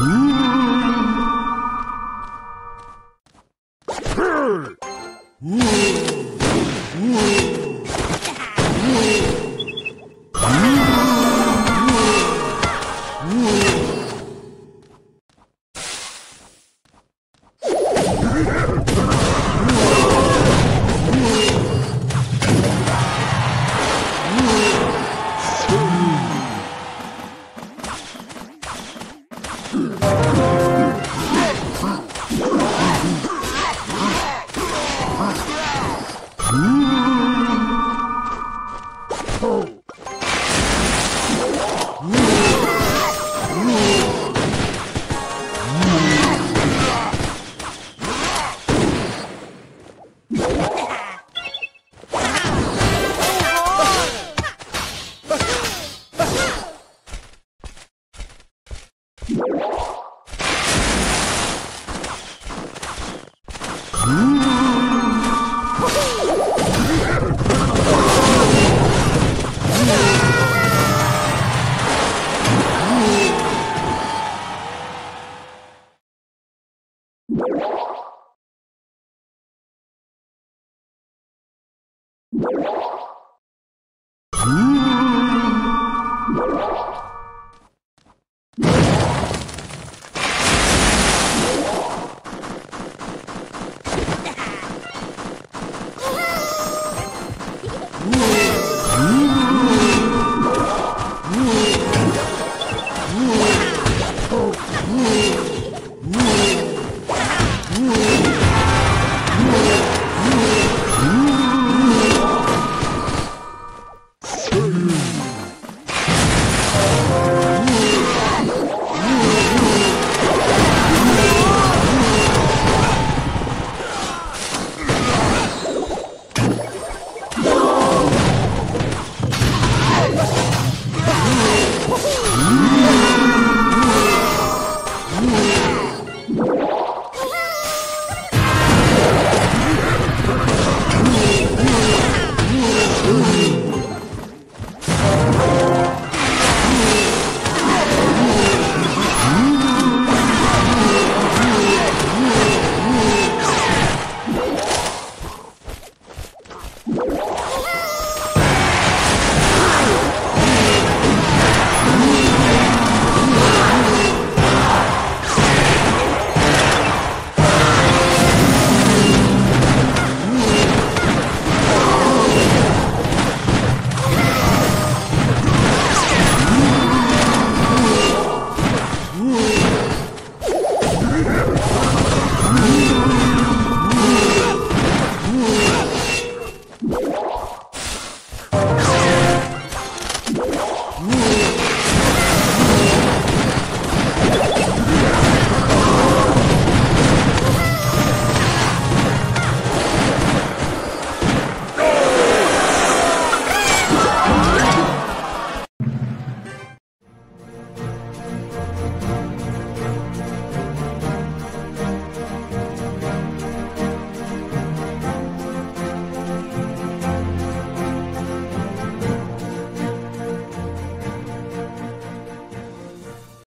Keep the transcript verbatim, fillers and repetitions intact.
Oh!